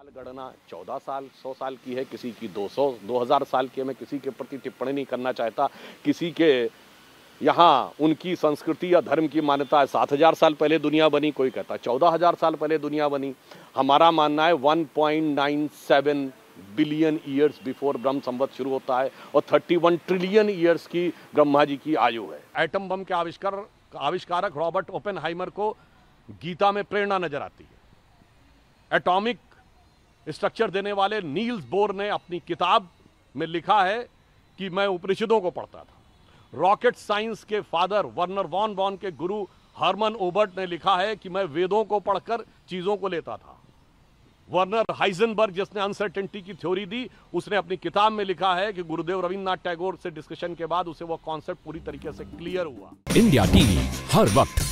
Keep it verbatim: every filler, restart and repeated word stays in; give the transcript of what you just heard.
काल गणना चौदह साल सौ साल की है, किसी की दो सौ दो हज़ार साल की है। मैं किसी के प्रति टिप्पणी नहीं करना चाहता। किसी के यहाँ उनकी संस्कृति या धर्म की मान्यता है सात हज़ार साल पहले दुनिया बनी, कोई कहता है चौदह हज़ार साल पहले दुनिया बनी। हमारा मानना है one point nine seven billion years before ब्रह्म संवत शुरू होता है और इकतीस ट्रिलियन ईयर्स की ब्रह्मा जी की आयु है। एटम बम के आविष्कार आविष्कारक रॉबर्ट ओपेनहाइमर को गीता में प्रेरणा नजर आती है। एटॉमिक स्ट्रक्चर देने वाले नील्स बोर ने अपनी किताब में लिखा है कि मैं उपनिषदों को पढ़ता था। रॉकेट साइंस के फादर वर्नर वॉन ब्रॉन के गुरु हर्मन ओबर्ट ने लिखा है कि मैं वेदों को पढ़कर चीज़ों को लेता था। वर्नर हाइजनबर्ग जिसने अनसर्टेनिटी की थ्योरी दी, उसने अपनी किताब में लिखा है कि गुरुदेव रविन्द्रनाथ टैगोर से डिस्कशन के बाद उसे वो कॉन्सेप्ट पूरी तरीके से क्लियर हुआ। इंडिया टीवी हर वक्त